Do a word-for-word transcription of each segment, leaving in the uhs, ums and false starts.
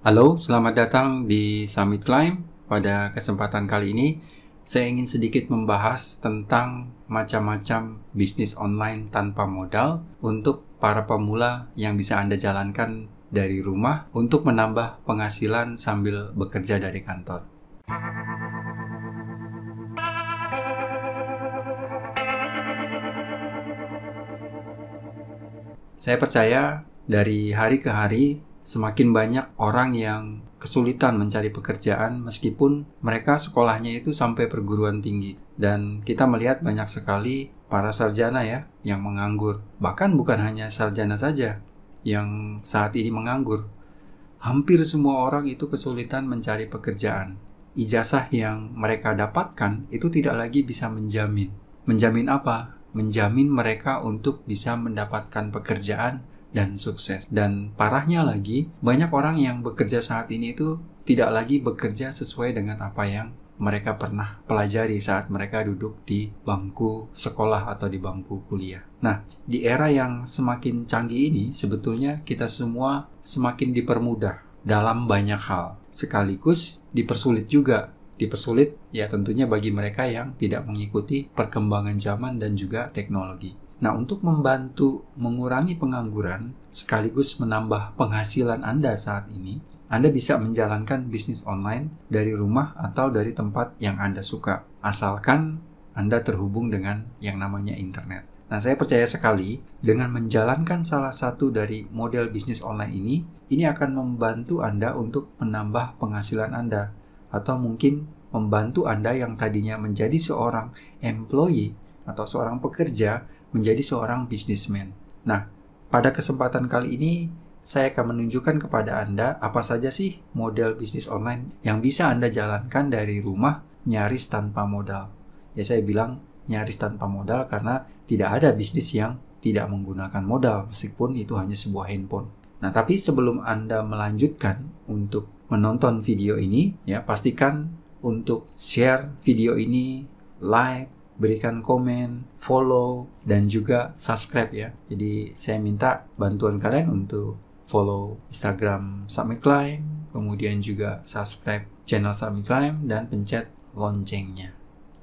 Halo, selamat datang di SUBMITClimb. Pada kesempatan kali ini, saya ingin sedikit membahas tentang macam-macam bisnis online tanpa modal untuk para pemula yang bisa Anda jalankan dari rumah untuk menambah penghasilan sambil bekerja dari kantor. Saya percaya dari hari ke hari, semakin banyak orang yang kesulitan mencari pekerjaan meskipun mereka sekolahnya itu sampai perguruan tinggi. Dan kita melihat banyak sekali para sarjana ya yang menganggur. Bahkan bukan hanya sarjana saja yang saat ini menganggur. Hampir semua orang itu kesulitan mencari pekerjaan. Ijazah yang mereka dapatkan itu tidak lagi bisa menjamin. Menjamin apa? Menjamin mereka untuk bisa mendapatkan pekerjaan dan sukses. Dan parahnya lagi, banyak orang yang bekerja saat ini itu tidak lagi bekerja sesuai dengan apa yang mereka pernah pelajari saat mereka duduk di bangku sekolah atau di bangku kuliah. Nah, di era yang semakin canggih ini, sebetulnya kita semua semakin dipermudah dalam banyak hal. Sekaligus dipersulit juga. Dipersulit ya tentunya bagi mereka yang tidak mengikuti perkembangan zaman dan juga teknologi. Nah, untuk membantu mengurangi pengangguran sekaligus menambah penghasilan Anda saat ini, Anda bisa menjalankan bisnis online dari rumah atau dari tempat yang Anda suka, asalkan Anda terhubung dengan yang namanya internet. Nah, saya percaya sekali dengan menjalankan salah satu dari model bisnis online ini, ini akan membantu Anda untuk menambah penghasilan Anda, atau mungkin membantu Anda yang tadinya menjadi seorang employee atau seorang pekerja menjadi seorang bisnismen. Nah, pada kesempatan kali ini saya akan menunjukkan kepada Anda apa saja sih model bisnis online yang bisa Anda jalankan dari rumah nyaris tanpa modal. Ya, saya bilang nyaris tanpa modal karena tidak ada bisnis yang tidak menggunakan modal meskipun itu hanya sebuah handphone. Nah, tapi sebelum Anda melanjutkan untuk menonton video ini, ya pastikan untuk share video ini, like, berikan komen, follow, dan juga subscribe ya. Jadi saya minta bantuan kalian untuk follow Instagram SUBMITClimb, kemudian juga subscribe channel SUBMITClimb, dan pencet loncengnya.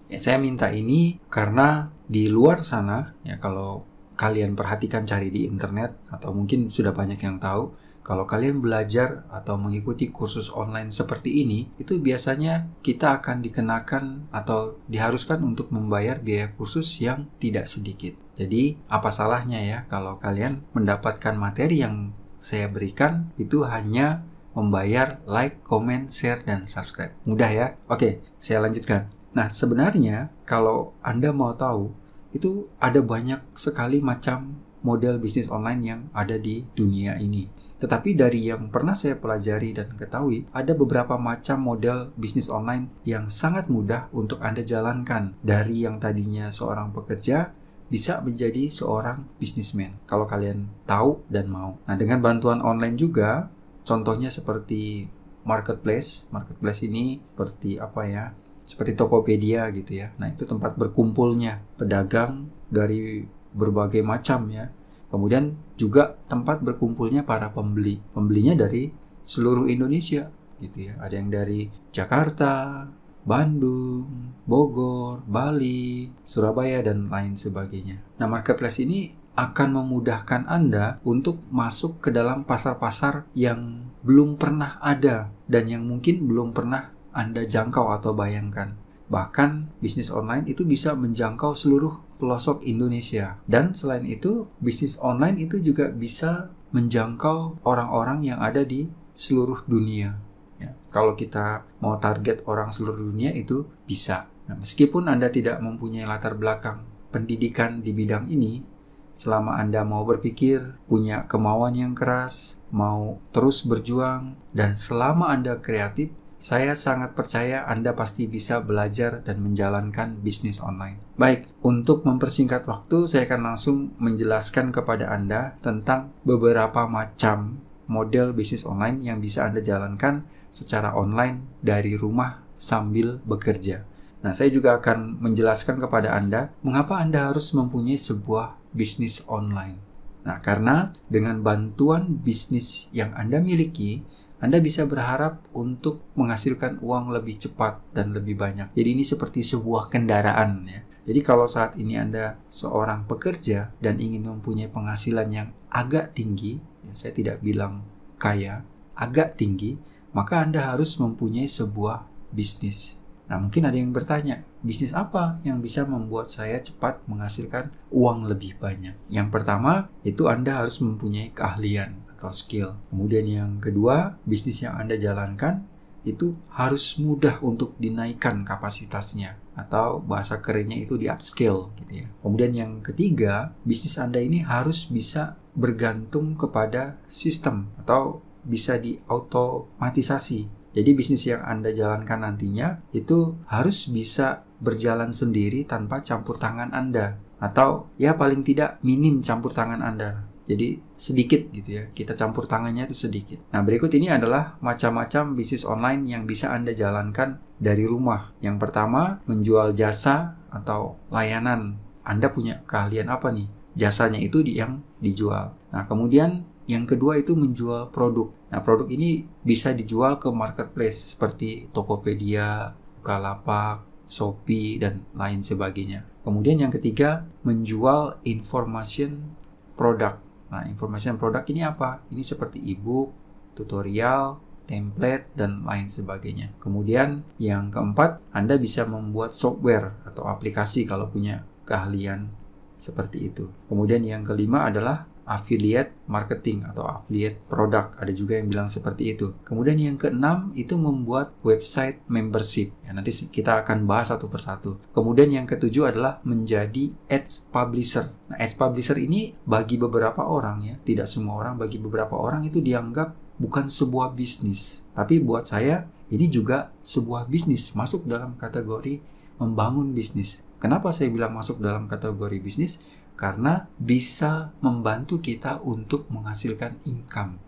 Ya, saya minta ini karena di luar sana, ya kalau kalian perhatikan cari di internet, atau mungkin sudah banyak yang tahu, kalau kalian belajar atau mengikuti kursus online seperti ini, itu biasanya kita akan dikenakan atau diharuskan untuk membayar biaya kursus yang tidak sedikit. Jadi, apa salahnya ya kalau kalian mendapatkan materi yang saya berikan itu hanya membayar like, comment, share, dan subscribe. Mudah ya? Oke, saya lanjutkan. Nah, sebenarnya kalau Anda mau tahu, itu ada banyak sekali macam model bisnis online yang ada di dunia ini. Tetapi dari yang pernah saya pelajari dan ketahui, ada beberapa macam model bisnis online yang sangat mudah untuk Anda jalankan. Dari yang tadinya seorang pekerja, bisa menjadi seorang bisnismen, kalau kalian tahu dan mau. Nah, dengan bantuan online juga, contohnya seperti marketplace. Marketplace ini seperti apa ya? Seperti Tokopedia gitu ya. Nah, itu tempat berkumpulnya pedagang dari berbagai macam ya. Kemudian juga tempat berkumpulnya para pembeli. Pembelinya dari seluruh Indonesia gitu ya. Ada yang dari Jakarta, Bandung, Bogor, Bali, Surabaya, dan lain sebagainya. Nah, marketplace ini akan memudahkan Anda untuk masuk ke dalam pasar-pasar yang belum pernah ada dan yang mungkin belum pernah Anda jangkau atau bayangkan. Bahkan bisnis online itu bisa menjangkau seluruh pelosok Indonesia. Dan selain itu, bisnis online itu juga bisa menjangkau orang-orang yang ada di seluruh dunia. Ya, kalau kita mau target orang seluruh dunia itu bisa. Nah, meskipun Anda tidak mempunyai latar belakang pendidikan di bidang ini, selama Anda mau berpikir, punya kemauan yang keras, mau terus berjuang, dan selama Anda kreatif, saya sangat percaya Anda pasti bisa belajar dan menjalankan bisnis online. Baik, untuk mempersingkat waktu, saya akan langsung menjelaskan kepada Anda tentang beberapa macam model bisnis online yang bisa Anda jalankan secara online dari rumah sambil bekerja. Nah, saya juga akan menjelaskan kepada Anda mengapa Anda harus mempunyai sebuah bisnis online. Nah, karena dengan bantuan bisnis yang Anda miliki, Anda bisa berharap untuk menghasilkan uang lebih cepat dan lebih banyak. Jadi ini seperti sebuah kendaraan ya. Jadi kalau saat ini Anda seorang pekerja dan ingin mempunyai penghasilan yang agak tinggi, ya, saya tidak bilang kaya, agak tinggi, maka Anda harus mempunyai sebuah bisnis. Nah, mungkin ada yang bertanya, bisnis apa yang bisa membuat saya cepat menghasilkan uang lebih banyak? Yang pertama, itu Anda harus mempunyai keahlian atau skill. Kemudian yang kedua, bisnis yang Anda jalankan itu harus mudah untuk dinaikkan kapasitasnya, atau bahasa kerennya itu di upscale gitu ya. Kemudian yang ketiga, bisnis Anda ini harus bisa bergantung kepada sistem atau bisa diautomatisasi. Jadi bisnis yang Anda jalankan nantinya itu harus bisa berjalan sendiri tanpa campur tangan Anda, atau ya paling tidak minim campur tangan Anda. Jadi sedikit gitu ya, kita campur tangannya itu sedikit. Nah, berikut ini adalah macam-macam bisnis online yang bisa Anda jalankan dari rumah. Yang pertama, menjual jasa atau layanan. Anda punya keahlian apa nih? Jasanya itu yang dijual. Nah, kemudian yang kedua itu menjual produk. Nah, produk ini bisa dijual ke marketplace seperti Tokopedia, Bukalapak, Shopee, dan lain sebagainya. Kemudian yang ketiga, menjual information product. Nah, information product ini apa? Ini seperti e-book, tutorial, template, dan lain sebagainya. Kemudian yang keempat, Anda bisa membuat software atau aplikasi kalau punya keahlian seperti itu. Kemudian yang kelima adalah affiliate marketing atau affiliate product. Ada juga yang bilang seperti itu. Kemudian yang keenam itu membuat website membership. Ya, nanti kita akan bahas satu persatu. Kemudian yang ketujuh adalah menjadi ads publisher. Nah, ads publisher ini bagi beberapa orang ya, tidak semua orang, bagi beberapa orang itu dianggap bukan sebuah bisnis. Tapi buat saya ini juga sebuah bisnis, masuk dalam kategori membangun bisnis. Kenapa saya bilang masuk dalam kategori bisnis? Karena bisa membantu kita untuk menghasilkan income,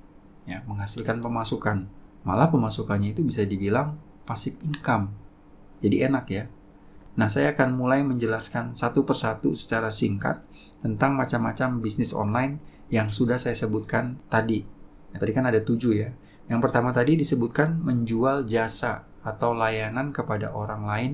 ya, menghasilkan pemasukan. Malah pemasukannya itu bisa dibilang passive income. Jadi enak ya. Nah, saya akan mulai menjelaskan satu persatu secara singkat tentang macam-macam bisnis online yang sudah saya sebutkan tadi. Nah, tadi kan ada tujuh ya. Yang pertama tadi disebutkan menjual jasa atau layanan kepada orang lain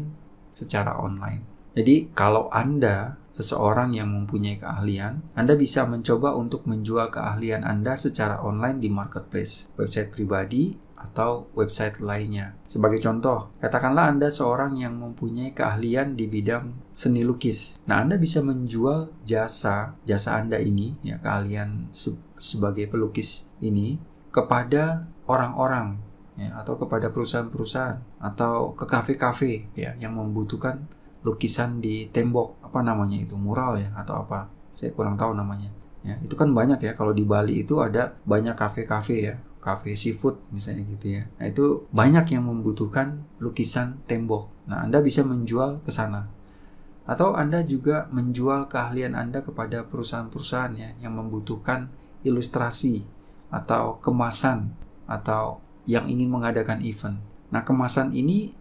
secara online. Jadi kalau Anda seseorang yang mempunyai keahlian, Anda bisa mencoba untuk menjual keahlian Anda secara online di marketplace, website pribadi, atau website lainnya. Sebagai contoh, katakanlah Anda seorang yang mempunyai keahlian di bidang seni lukis. Nah, Anda bisa menjual jasa, jasa Anda ini, ya, keahlian se- sebagai pelukis ini, kepada orang-orang, ya, atau kepada perusahaan-perusahaan, atau ke kafe-kafe ya, yang membutuhkan lukisan di tembok, apa namanya itu, mural ya atau apa, saya kurang tahu namanya ya. Itu kan banyak ya, kalau di Bali itu ada banyak kafe-kafe ya, kafe seafood misalnya gitu ya. Nah, itu banyak yang membutuhkan lukisan tembok. Nah, Anda bisa menjual ke sana. Atau Anda juga menjual keahlian Anda kepada perusahaan-perusahaan ya yang membutuhkan ilustrasi atau kemasan, atau yang ingin mengadakan event. Nah, kemasan ini,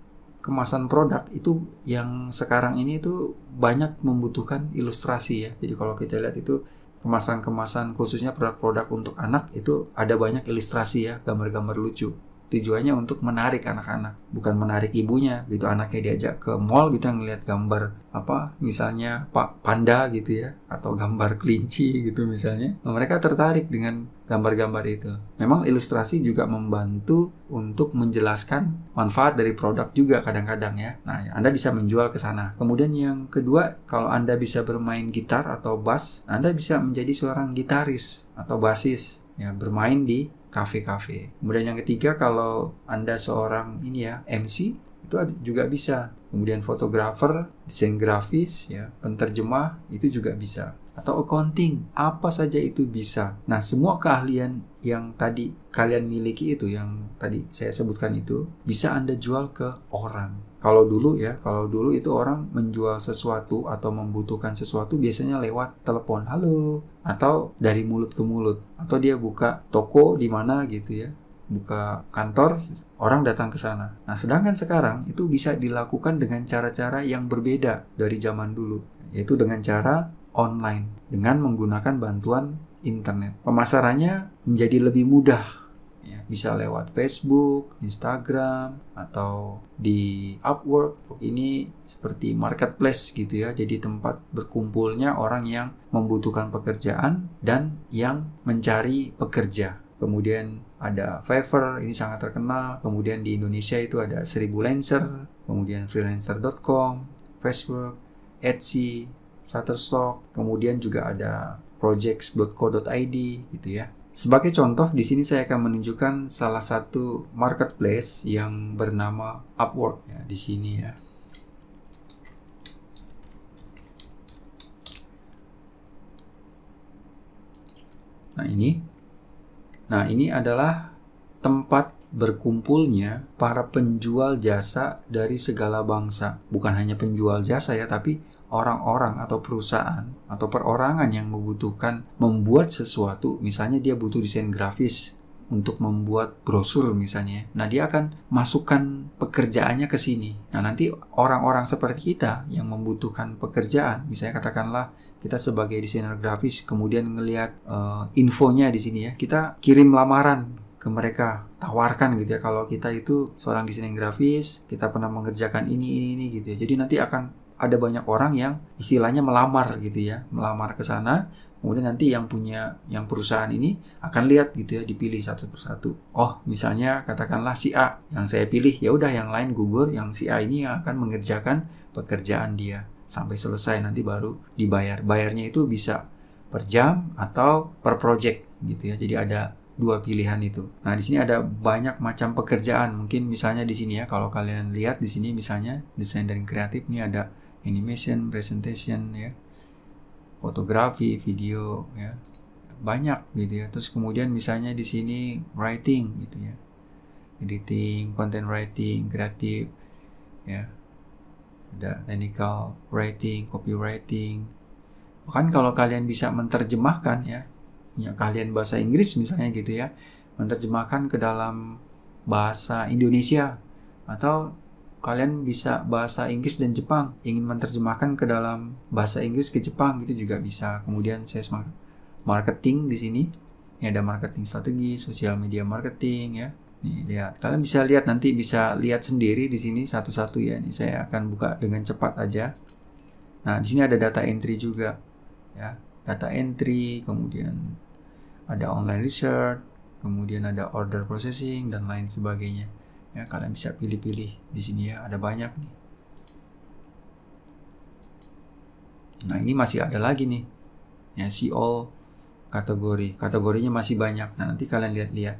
kemasan produk itu yang sekarang ini itu banyak membutuhkan ilustrasi ya. Jadi kalau kita lihat itu kemasan-kemasan khususnya produk-produk untuk anak itu ada banyak ilustrasi ya, gambar-gambar lucu. Tujuannya untuk menarik anak-anak, bukan menarik ibunya gitu. Anaknya diajak ke mall gitu, ngelihat gambar apa misalnya Pak Panda gitu ya, atau gambar kelinci gitu misalnya. Nah, mereka tertarik dengan gambar-gambar itu. Memang ilustrasi juga membantu untuk menjelaskan manfaat dari produk juga kadang-kadang ya. Nah, Anda bisa menjual ke sana. Kemudian yang kedua, kalau Anda bisa bermain gitar atau bass, Anda bisa menjadi seorang gitaris atau bassis ya, bermain di kafe-kafe. Kemudian yang ketiga, kalau Anda seorang ini ya, M C, itu juga bisa. Kemudian fotografer, desain grafis, ya, penterjemah, itu juga bisa. Atau accounting, apa saja itu bisa. Nah, semua keahlian yang tadi kalian miliki itu, yang tadi saya sebutkan itu, bisa Anda jual ke orang. Kalau dulu ya, kalau dulu itu orang menjual sesuatu atau membutuhkan sesuatu biasanya lewat telepon, halo, atau dari mulut ke mulut. Atau dia buka toko di mana gitu ya, buka kantor, orang datang ke sana. Nah, sedangkan sekarang itu bisa dilakukan dengan cara-cara yang berbeda dari zaman dulu, yaitu dengan cara online, dengan menggunakan bantuan internet. Pemasarannya menjadi lebih mudah ya. Bisa lewat Facebook, Instagram, atau di Upwork. Ini seperti marketplace gitu ya, jadi tempat berkumpulnya orang yang membutuhkan pekerjaan dan yang mencari pekerja. Kemudian ada Fiverr, ini sangat terkenal. Kemudian di Indonesia itu ada seribu Lancer, kemudian Freelancer dot com, Facebook, Etsy, Shutterstock, kemudian juga ada Projects dot co dot i d gitu ya. Sebagai contoh, di sini saya akan menunjukkan salah satu marketplace yang bernama Upwork ya, di sini ya. Nah, ini. Nah, ini adalah tempat berkumpulnya para penjual jasa dari segala bangsa. Bukan hanya penjual jasa ya, tapi orang-orang atau perusahaan atau perorangan yang membutuhkan membuat sesuatu. Misalnya dia butuh desain grafis untuk membuat brosur misalnya. Nah, dia akan masukkan pekerjaannya ke sini. Nah, nanti orang-orang seperti kita yang membutuhkan pekerjaan, misalnya katakanlah kita sebagai desainer grafis, kemudian ngelihat uh, infonya di sini ya, kita kirim lamaran ke mereka, tawarkan gitu ya, kalau kita itu seorang desainer grafis, kita pernah mengerjakan ini ini ini gitu ya. Jadi nanti akan ada banyak orang yang istilahnya melamar gitu ya, melamar ke sana. Kemudian nanti yang punya, yang perusahaan ini akan lihat gitu ya, dipilih satu persatu. Oh, misalnya katakanlah si A yang saya pilih, ya udah yang lain gugur, yang si A ini yang akan mengerjakan pekerjaan dia sampai selesai, nanti baru dibayar. Bayarnya itu bisa per jam atau per project gitu ya. Jadi ada dua pilihan itu. Nah, di sini ada banyak macam pekerjaan. Mungkin misalnya di sini ya, kalau kalian lihat di sini misalnya desain dan kreatif, ini ada animation, presentation ya, fotografi, video ya, banyak gitu ya. Terus kemudian misalnya di sini writing gitu ya, editing, content writing, kreatif ya, ada technical writing, copywriting. Bahkan kalau kalian bisa menerjemahkan ya, ya kalian bahasa Inggris misalnya gitu ya, menerjemahkan ke dalam bahasa Indonesia, atau kalian bisa bahasa Inggris dan Jepang, ingin menerjemahkan ke dalam bahasa Inggris ke Jepang gitu juga bisa. Kemudian sales marketing di sini, ini ada marketing strategi, sosial media marketing ya. Nih lihat, kalian bisa lihat nanti, bisa lihat sendiri di sini satu-satu ya. Ini saya akan buka dengan cepat aja. Nah, di sini ada data entry juga ya, data entry, kemudian ada online research, kemudian ada order processing dan lain sebagainya. Ya, kalian bisa pilih-pilih di sini ya, ada banyak nih. Nah, ini masih ada lagi nih. Ya, see all kategori. Kategorinya masih banyak. Nah, nanti kalian lihat-lihat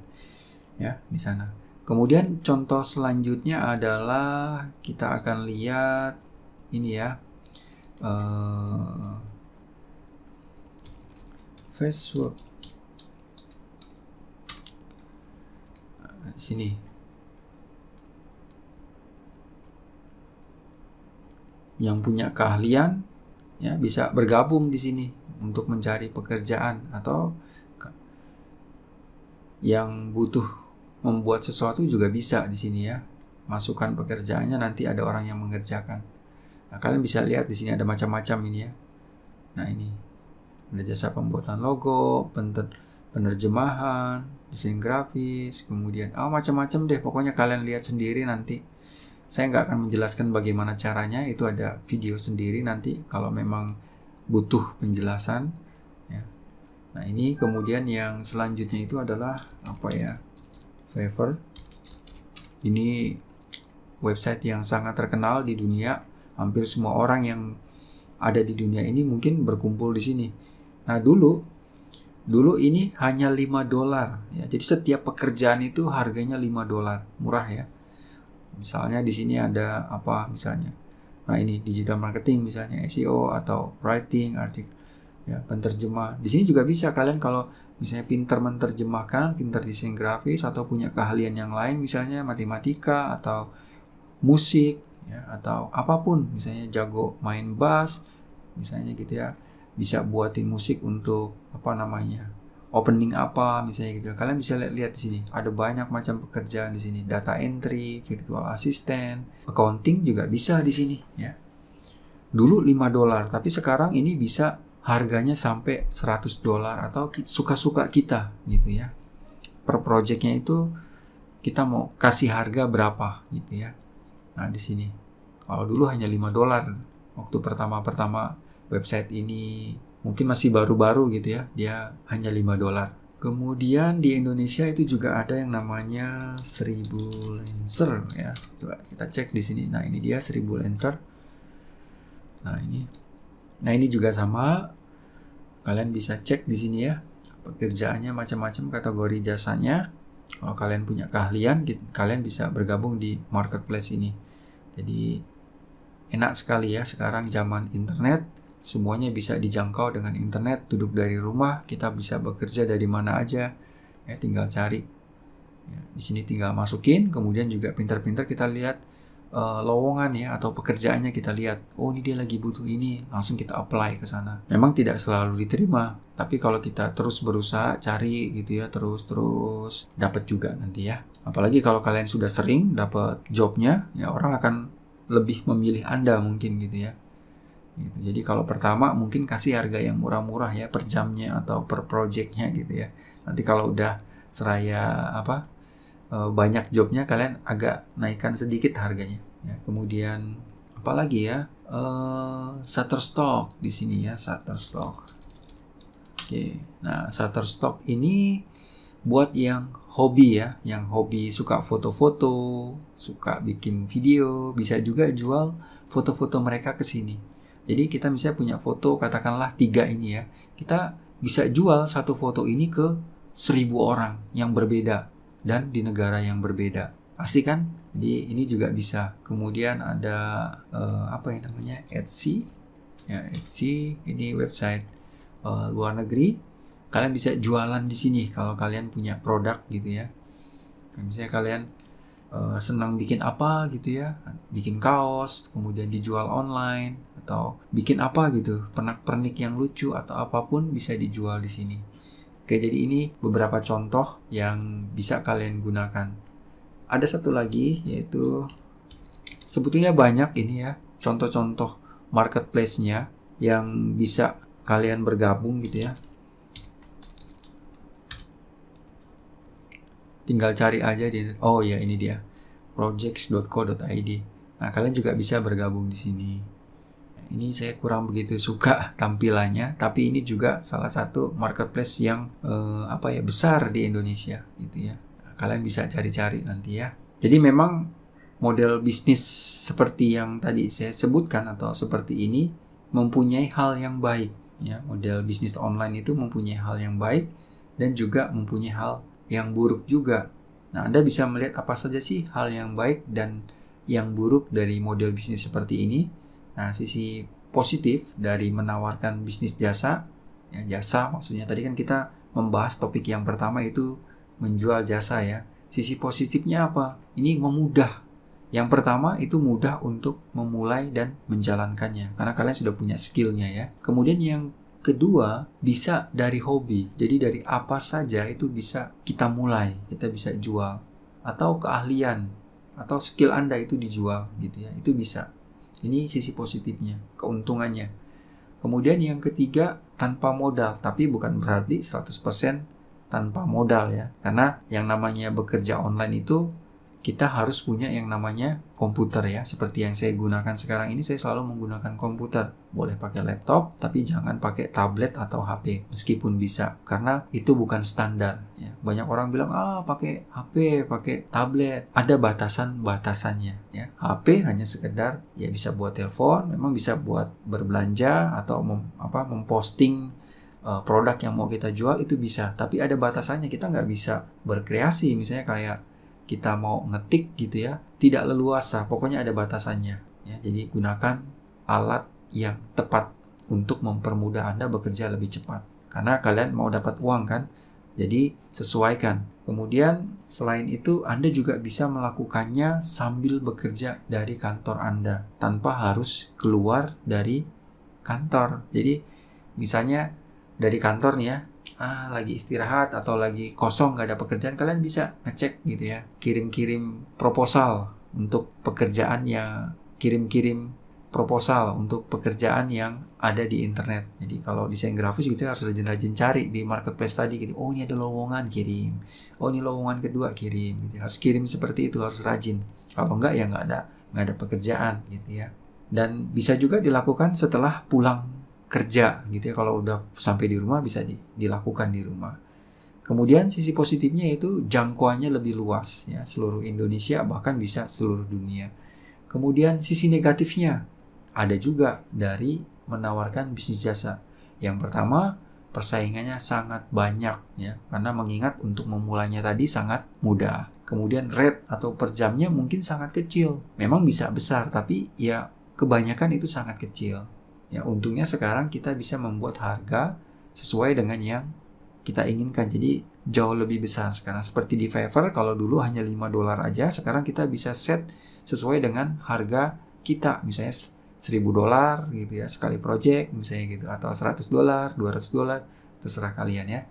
ya di sana. Kemudian contoh selanjutnya adalah kita akan lihat ini ya. Uh, Facebook. Nah, di sini. Yang punya keahlian ya bisa bergabung di sini untuk mencari pekerjaan, atau yang butuh membuat sesuatu juga bisa di sini ya, masukkan pekerjaannya, nanti ada orang yang mengerjakan. Nah, kalian bisa lihat di sini ada macam-macam ini ya. Nah, ini ada jasa pembuatan logo, penerjemahan, desain grafis, kemudian ah oh, macam-macam deh, pokoknya kalian lihat sendiri nanti. Saya nggak akan menjelaskan bagaimana caranya, itu ada video sendiri nanti kalau memang butuh penjelasan ya. Nah, ini kemudian yang selanjutnya itu adalah apa ya, Fiverr. Ini website yang sangat terkenal di dunia, hampir semua orang yang ada di dunia ini mungkin berkumpul di sini. Nah, dulu dulu ini hanya lima dolar ya, jadi setiap pekerjaan itu harganya lima dolar, murah ya. Misalnya di sini ada apa misalnya? Nah, ini digital marketing misalnya, S E O atau writing, artikel ya, penerjemah. Di sini juga bisa kalian kalau misalnya pintar menerjemahkan, pintar desain grafis, atau punya keahlian yang lain misalnya matematika atau musik ya, atau apapun, misalnya jago main bass misalnya gitu ya. Bisa buatin musik untuk apa namanya? Opening apa misalnya gitu. Kalian bisa lihat di sini, ada banyak macam pekerjaan di sini. Data entry, virtual assistant, accounting juga bisa di sini ya. Dulu lima dolar, tapi sekarang ini bisa harganya sampai seratus dolar atau suka-suka kita gitu ya. per projectnya itu kita mau kasih harga berapa gitu ya. Nah di sini kalau dulu hanya lima dolar waktu pertama-pertama website ini mungkin masih baru-baru gitu ya, dia hanya lima dolar. Kemudian di Indonesia itu juga ada yang namanya seribu lancer ya. Coba kita cek di sini. Nah, ini dia seribu lancer. Nah, ini. Nah, ini juga sama. Kalian bisa cek di sini ya. Pekerjaannya macam-macam, kategori jasanya. Kalau kalian punya keahlian, kalian bisa bergabung di marketplace ini. Jadi enak sekali ya sekarang zaman internet. Semuanya bisa dijangkau dengan internet, duduk dari rumah, kita bisa bekerja dari mana aja, ya tinggal cari. Ya, di sini tinggal masukin, kemudian juga pintar-pintar kita lihat uh, lowongan ya atau pekerjaannya kita lihat. Oh ini dia lagi butuh ini, langsung kita apply ke sana. Memang tidak selalu diterima, tapi kalau kita terus berusaha cari gitu ya, terus-terus dapat juga nanti ya. Apalagi kalau kalian sudah sering dapat jobnya, ya orang akan lebih memilih Anda mungkin gitu ya. Gitu. Jadi kalau pertama mungkin kasih harga yang murah-murah ya per jamnya atau per projectnya gitu ya. Nanti kalau udah seraya apa e, banyak jobnya kalian agak naikkan sedikit harganya. Ya, kemudian apalagi ya e, Shutterstock di sini ya Shutterstock. Oke, nah Shutterstock ini buat yang hobi ya, yang hobi suka foto-foto, suka bikin video, bisa juga jual foto-foto mereka ke sini. Jadi kita misalnya punya foto katakanlah tiga ini ya, kita bisa jual satu foto ini ke seribu orang yang berbeda dan di negara yang berbeda, pasti kan? Jadi ini juga bisa. Kemudian ada uh, apa yang namanya Etsy, ya Etsy ini website uh, luar negeri. Kalian bisa jualan di sini kalau kalian punya produk gitu ya. Misalnya kalian uh, senang bikin apa gitu ya, bikin kaos, kemudian dijual online. Atau bikin apa gitu, pernak-pernik yang lucu atau apapun bisa dijual di sini. Oke, jadi ini beberapa contoh yang bisa kalian gunakan. Ada satu lagi yaitu sebetulnya banyak ini ya, contoh-contoh marketplace-nya yang bisa kalian bergabung gitu ya. Tinggal cari aja di oh ya ini dia, projects dot co dot i d. Nah, kalian juga bisa bergabung di sini. Ini saya kurang begitu suka tampilannya, tapi ini juga salah satu marketplace yang eh, apa ya besar di Indonesia gitu ya. Kalian bisa cari-cari nanti ya. Jadi memang model bisnis seperti yang tadi saya sebutkan atau seperti ini mempunyai hal yang baik ya. Model bisnis online itu mempunyai hal yang baik dan juga mempunyai hal yang buruk juga. Nah, Anda bisa melihat apa saja sih hal yang baik dan yang buruk dari model bisnis seperti ini. Nah, sisi positif dari menawarkan bisnis jasa, ya, jasa maksudnya tadi kan kita membahas topik yang pertama itu menjual jasa ya. Sisi positifnya apa? Ini memudah. Yang pertama itu mudah untuk memulai dan menjalankannya, karena kalian sudah punya skillnya ya. Kemudian yang kedua, bisa dari hobi. Jadi dari apa saja itu bisa kita mulai, kita bisa jual. Atau keahlian, atau skill Anda itu dijual gitu ya, itu bisa. Ini sisi positifnya, keuntungannya. Kemudian yang ketiga, tanpa modal. Tapi bukan berarti seratus persen tanpa modal ya. Karena yang namanya bekerja online itu, kita harus punya yang namanya komputer ya. Seperti yang saya gunakan sekarang ini, saya selalu menggunakan komputer. Boleh pakai laptop, tapi jangan pakai tablet atau H P. Meskipun bisa, karena itu bukan standar. Ya. Banyak orang bilang, ah pakai H P, pakai tablet. Ada batasan-batasannya. Ya. H P hanya sekedar, ya bisa buat telepon, memang bisa buat berbelanja, atau mem, apa, memposting uh, produk yang mau kita jual, itu bisa. Tapi ada batasannya, kita nggak bisa berkreasi. Misalnya kayak, kita mau ngetik gitu ya, tidak leluasa, pokoknya ada batasannya ya. Jadi gunakan alat yang tepat untuk mempermudah Anda bekerja lebih cepat, karena kalian mau dapat uang kan, jadi sesuaikan. Kemudian selain itu Anda juga bisa melakukannya sambil bekerja dari kantor Anda tanpa harus keluar dari kantor. Jadi misalnya dari kantor nih ya, ah lagi istirahat atau lagi kosong nggak ada pekerjaan, kalian bisa ngecek gitu ya, kirim-kirim proposal untuk pekerjaan yang kirim-kirim proposal untuk pekerjaan yang ada di internet. Jadi kalau desain grafis gitu harus rajin-rajin cari di marketplace tadi gitu. Oh, ini ada lowongan, kirim. Oh, ini lowongan kedua, kirim. Gitu. Harus kirim seperti itu, harus rajin. Kalau enggak ya enggak ada enggak ada pekerjaan gitu ya. Dan bisa juga dilakukan setelah pulang kerja gitu ya. Kalau udah sampai di rumah bisa di, dilakukan di rumah. Kemudian sisi positifnya itu jangkauannya lebih luas ya, seluruh Indonesia bahkan bisa seluruh dunia. Kemudian sisi negatifnya ada juga dari menawarkan bisnis jasa. Yang pertama, persaingannya sangat banyak ya, karena mengingat untuk memulainya tadi sangat mudah. Kemudian rate atau per jamnya mungkin sangat kecil. Memang bisa besar, tapi ya kebanyakan itu sangat kecil. Ya, untungnya sekarang kita bisa membuat harga sesuai dengan yang kita inginkan. Jadi jauh lebih besar sekarang. Seperti di Fiverr, kalau dulu hanya lima dolar aja, sekarang kita bisa set sesuai dengan harga kita. Misalnya seribu dolar gitu ya, sekali project misalnya gitu, atau seratus dolar, dua ratus dolar, terserah kalian ya.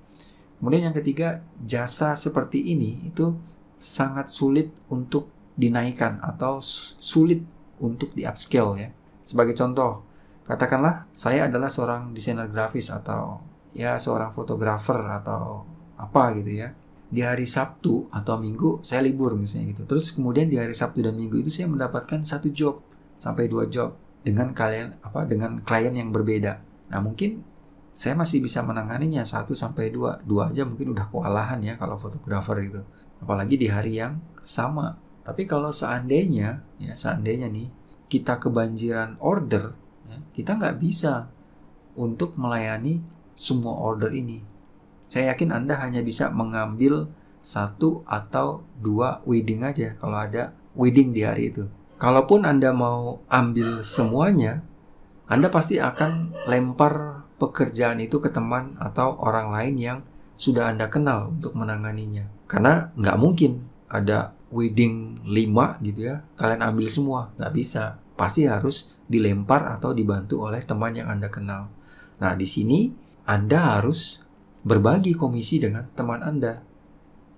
Kemudian yang ketiga, jasa seperti ini itu sangat sulit untuk dinaikkan atau sulit untuk di upscale ya. Sebagai contoh, katakanlah saya adalah seorang desainer grafis atau ya seorang fotografer atau apa gitu ya. Di hari Sabtu atau Minggu saya libur misalnya gitu. Terus kemudian di hari Sabtu dan Minggu itu saya mendapatkan satu job sampai dua job dengan kalian apa dengan klien yang berbeda. Nah, mungkin saya masih bisa menanganinya satu sampai dua. Dua aja mungkin udah kewalahan ya kalau fotografer gitu. Apalagi di hari yang sama. Tapi kalau seandainya ya seandainya nih kita kebanjiran order, ya, kita nggak bisa untuk melayani semua order ini. Saya yakin Anda hanya bisa mengambil satu atau dua wedding aja kalau ada wedding di hari itu. Kalaupun Anda mau ambil semuanya, Anda pasti akan lempar pekerjaan itu ke teman atau orang lain yang sudah Anda kenal untuk menanganinya. Karena nggak mungkin ada wedding lima gitu ya, kalian ambil semua. Nggak bisa. Pasti harus dilempar atau dibantu oleh teman yang Anda kenal. Nah, di sini Anda harus berbagi komisi dengan teman Anda.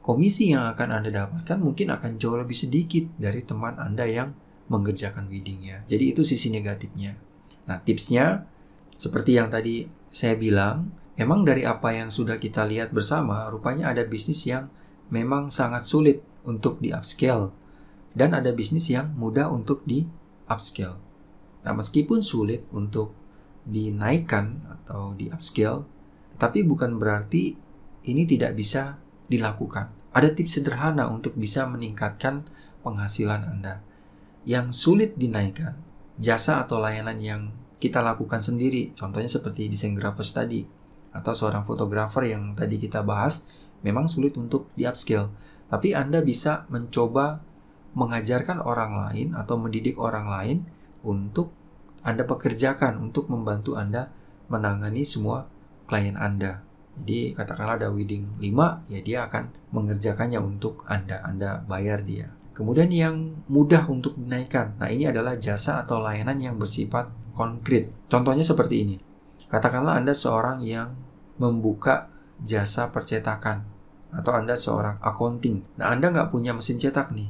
Komisi yang akan Anda dapatkan mungkin akan jauh lebih sedikit dari teman Anda yang mengerjakan weddingnya. Jadi itu sisi negatifnya. Nah, tipsnya seperti yang tadi saya bilang, memang dari apa yang sudah kita lihat bersama, rupanya ada bisnis yang memang sangat sulit untuk di upscale dan ada bisnis yang mudah untuk di upscale. Nah, meskipun sulit untuk dinaikkan atau di upscale, tapi bukan berarti ini tidak bisa dilakukan. Ada tips sederhana untuk bisa meningkatkan penghasilan Anda. Yang sulit dinaikkan, jasa atau layanan yang kita lakukan sendiri, contohnya seperti desain grafis tadi, atau seorang fotografer yang tadi kita bahas, memang sulit untuk di-upscale. Tapi Anda bisa mencoba mengajarkan orang lain atau mendidik orang lain untuk Anda pekerjakan, untuk membantu Anda menangani semua klien Anda. Jadi katakanlah ada wedding lima, ya dia akan mengerjakannya untuk Anda, Anda bayar dia. Kemudian yang mudah untuk dinaikkan, nah ini adalah jasa atau layanan yang bersifat konkret. Contohnya seperti ini, katakanlah Anda seorang yang membuka jasa percetakan atau Anda seorang accounting. Nah, Anda nggak punya mesin cetak nih.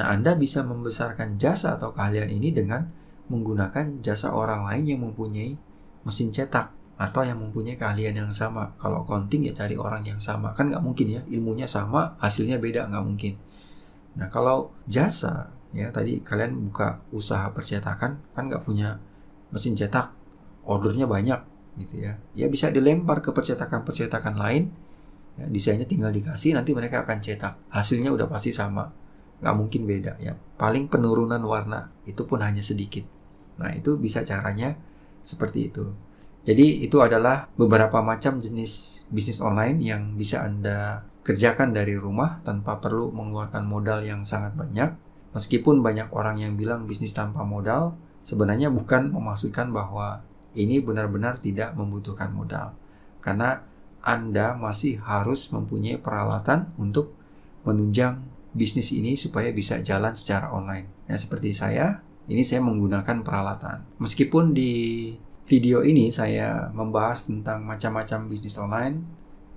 Nah, Anda bisa membesarkan jasa atau keahlian ini dengan menggunakan jasa orang lain yang mempunyai mesin cetak atau yang mempunyai keahlian yang sama. Kalau accounting ya cari orang yang sama, kan nggak mungkin ya, ilmunya sama, hasilnya beda, nggak mungkin. Nah, kalau jasa, ya tadi kalian buka usaha percetakan, kan nggak punya mesin cetak, ordernya banyak, gitu ya. Ya bisa dilempar ke percetakan-percetakan lain, ya, desainnya tinggal dikasih, nanti mereka akan cetak. Hasilnya udah pasti sama, nggak mungkin beda ya. Paling penurunan warna, itu pun hanya sedikit. Nah, itu bisa caranya seperti itu. Jadi, itu adalah beberapa macam jenis bisnis online yang bisa Anda kerjakan dari rumah tanpa perlu mengeluarkan modal yang sangat banyak. Meskipun banyak orang yang bilang bisnis tanpa modal, sebenarnya bukan memaksudkan bahwa ini benar-benar tidak membutuhkan modal. Karena Anda masih harus mempunyai peralatan untuk menunjang bisnis ini supaya bisa jalan secara online. Nah, seperti saya, ini saya menggunakan peralatan. Meskipun di video ini saya membahas tentang macam-macam bisnis online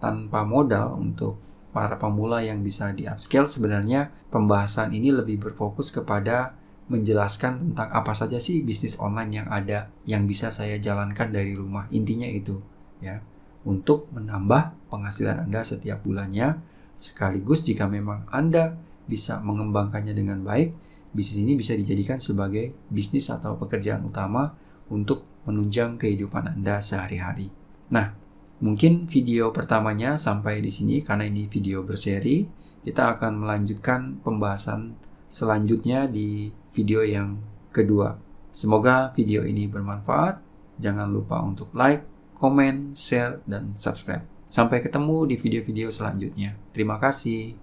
tanpa modal untuk para pemula yang bisa di upscale, sebenarnya pembahasan ini lebih berfokus kepada menjelaskan tentang apa saja sih bisnis online yang ada, yang bisa saya jalankan dari rumah. Intinya itu ya, untuk menambah penghasilan Anda setiap bulannya. Sekaligus jika memang Anda bisa mengembangkannya dengan baik, bisnis ini bisa dijadikan sebagai bisnis atau pekerjaan utama untuk menunjang kehidupan Anda sehari-hari. Nah, mungkin video pertamanya sampai di sini karena ini video berseri. Kita akan melanjutkan pembahasan selanjutnya di video yang kedua. Semoga video ini bermanfaat. Jangan lupa untuk like, komen, share, dan subscribe. Sampai ketemu di video-video selanjutnya. Terima kasih.